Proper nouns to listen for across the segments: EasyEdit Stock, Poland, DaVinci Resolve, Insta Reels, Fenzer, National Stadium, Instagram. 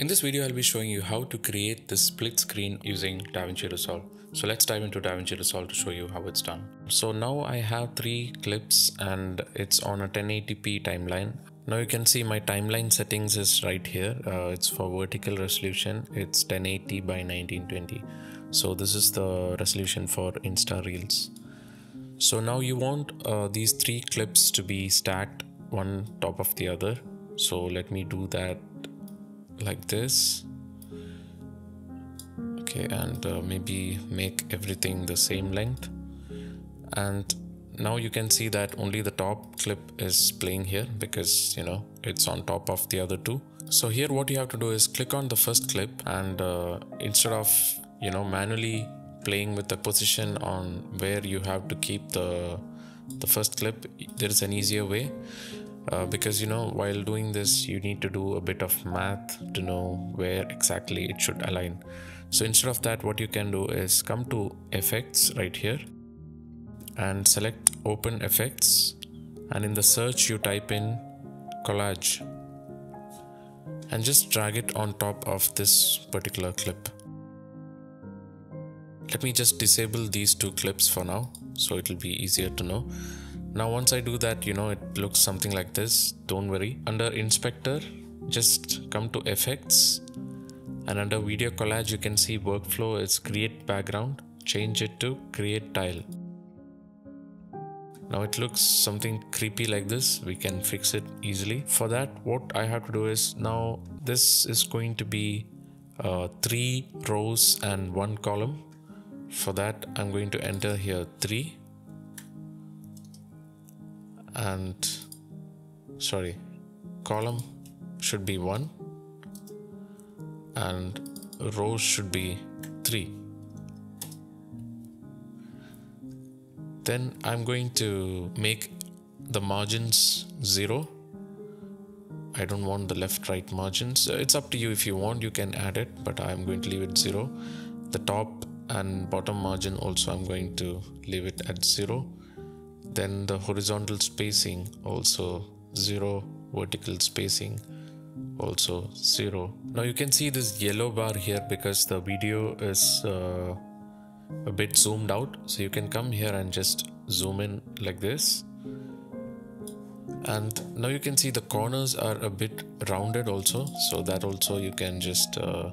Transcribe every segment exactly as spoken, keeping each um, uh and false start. In this video, I'll be showing you how to create this split screen using DaVinci Resolve. So let's dive into DaVinci Resolve to show you how it's done. So now I have three clips and it's on a ten eighty p timeline. Now you can see my timeline settings is right here. Uh, it's for vertical resolution. It's ten eighty by nineteen twenty. So this is the resolution for Insta Reels. So now you want uh, these three clips to be stacked one top of the other. So let me do that. Like this. Okay, and uh, maybe make everything the same length. And now you can see that only the top clip is playing here because, you know, it's on top of the other two. So here what you have to do is click on the first clip and uh, instead of, you know, manually playing with the position on where you have to keep the the first clip, there is an easier way. Uh, because, you know, while doing this, you need to do a bit of math to know where exactly it should align. So instead of that, what you can do is come to effects right here and select open effects, and in the search you type in collage and just drag it on top of this particular clip. Let me just disable these two clips for now, so it'll be easier to know. Now once I do that, you know, it looks something like this. Don't worry. Under Inspector, just come to Effects, and under Video Collage, you can see Workflow is Create Background. Change it to Create Tile. Now it looks something creepy like this. We can fix it easily. For that, what I have to do is, now this is going to be uh, three rows and one column. For that, I'm going to enter here three. And sorry, column should be one and row should be three. Then I'm going to make the margins zero. I don't want the left right margins. It's up to you. If you want, you can add it, but I'm going to leave it zero. The top and bottom margin also I'm going to leave it at zero. Then the horizontal spacing also zero, vertical spacing also zero. Now you can see this yellow bar here because the video is uh, a bit zoomed out. So you can come here and just zoom in like this. And now you can see the corners are a bit rounded also. So that also you can just, uh,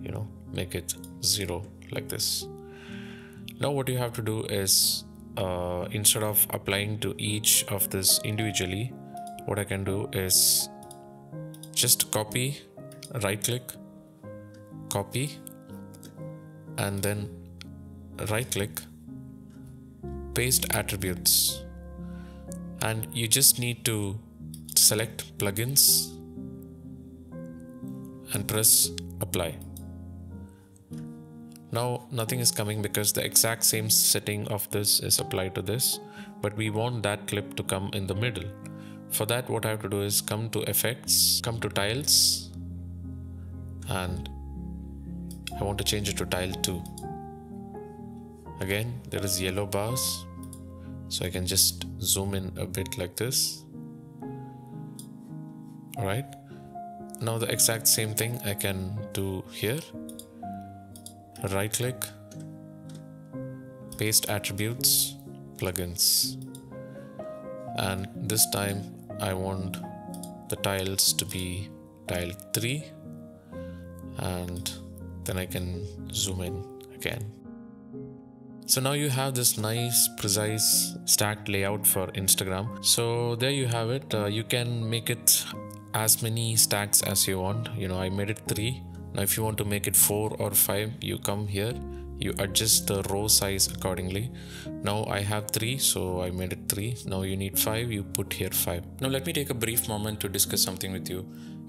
you know, make it zero like this. Now what you have to do is, Uh, instead of applying to each of this individually, what I can do is just copy, right click, copy, and then right click, paste attributes, and you just need to select plugins and press apply. Now nothing is coming because the exact same setting of this is applied to this, but we want that clip to come in the middle. For that, what I have to do is come to effects, come to tiles, and I want to change it to tile two. Again, there is yellow bars, so I can just zoom in a bit like this. Alright, now the exact same thing I can do here. Right click, paste attributes, plugins, and this time I want the tiles to be tile three, and then I can zoom in again. So now you have this nice precise stacked layout for Instagram. So there you have it. Uh, you can make it as many stacks as you want. You know, I made it three. Now if you want to make it four or five, you come here, you adjust the row size accordingly. Now I have three, so I made it three. Now you need five, you put here five. Now let me take a brief moment to discuss something with you.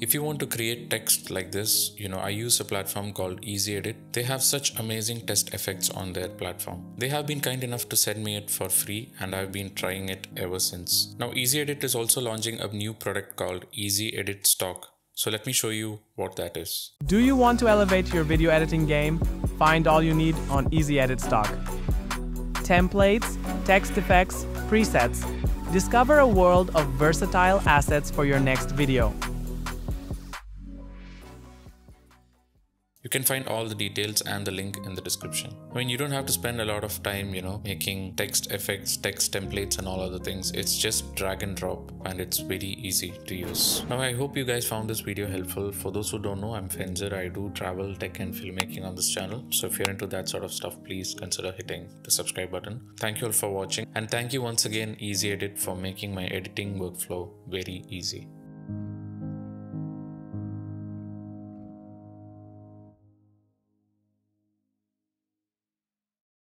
If you want to create text like this, you know, I use a platform called EasyEdit. They have such amazing text effects on their platform. They have been kind enough to send me it for free, and I've been trying it ever since. Now EasyEdit is also launching a new product called EasyEdit Stock. So let me show you what that is. Do you want to elevate your video editing game? Find all you need on EasyEdit Stock. Templates, text effects, presets. Discover a world of versatile assets for your next video. You can find all the details and the link in the description. I mean, you don't have to spend a lot of time, you know, making text effects, text templates and all other things. It's just drag and drop and it's very easy to use. Now, I hope you guys found this video helpful. For those who don't know, I'm Fenzer. I do travel, tech and filmmaking on this channel. So if you're into that sort of stuff, please consider hitting the subscribe button. Thank you all for watching. And thank you once again, EasyEdit, for making my editing workflow very easy.